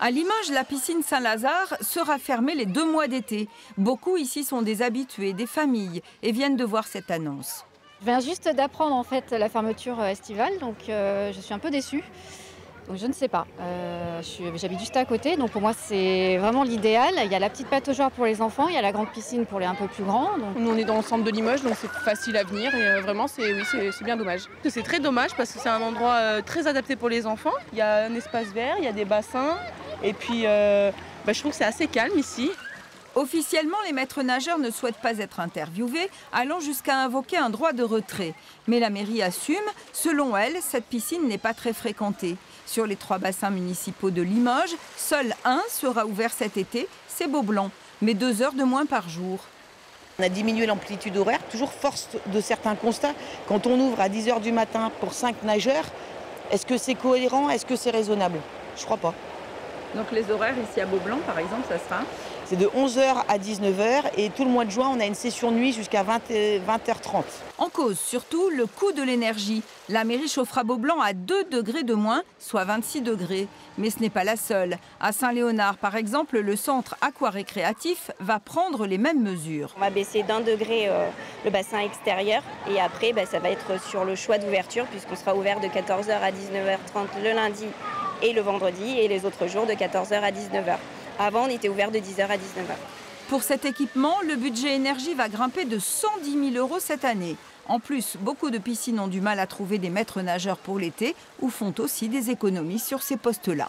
À Limoges, la piscine Saint-Lazare sera fermée les 2 mois d'été. Beaucoup ici sont des habitués, des familles, et viennent de voir cette annonce. Je viens juste d'apprendre en fait la fermeture estivale, donc je suis un peu déçue. Donc je ne sais pas. J'habite juste à côté, donc pour moi c'est vraiment l'idéal. Il y a la petite pâte aux joueurs pour les enfants, il y a la grande piscine pour les un peu plus grands. Donc. Nous on est dans le centre de Limoges, donc c'est facile à venir et vraiment c'est bien dommage. C'est très dommage parce que c'est un endroit très adapté pour les enfants. Il y a un espace vert, il y a des bassins et puis je trouve que c'est assez calme ici. Officiellement, les maîtres nageurs ne souhaitent pas être interviewés, allant jusqu'à invoquer un droit de retrait. Mais la mairie assume, selon elle, cette piscine n'est pas très fréquentée. Sur les 3 bassins municipaux de Limoges, seul un sera ouvert cet été, c'est Beaublanc, mais 2 heures de moins par jour. On a diminué l'amplitude horaire, toujours force de certains constats. Quand on ouvre à 10 h du matin pour 5 nageurs, est-ce que c'est cohérent, est-ce que c'est raisonnable? Je ne crois pas. Donc les horaires ici à Beaublanc, par exemple, ça sera? C'est de 11 h à 19 h et tout le mois de juin, on a une session nuit jusqu'à 20 h 30. En cause, surtout, le coût de l'énergie. La mairie chauffera Beaublanc à 2 degrés de moins, soit 26 degrés. Mais ce n'est pas la seule. À Saint-Léonard, par exemple, le centre aquarécréatif va prendre les mêmes mesures. On va baisser d'un degré le bassin extérieur et après, ça va être sur le choix d'ouverture puisqu'on sera ouvert de 14 h à 19 h 30 le lundi et le vendredi et les autres jours de 14 h à 19 h. Avant, on était ouvert de 10 h à 19 h. Pour cet équipement, le budget énergie va grimper de 110 000 € cette année. En plus, beaucoup de piscines ont du mal à trouver des maîtres nageurs pour l'été ou font aussi des économies sur ces postes-là.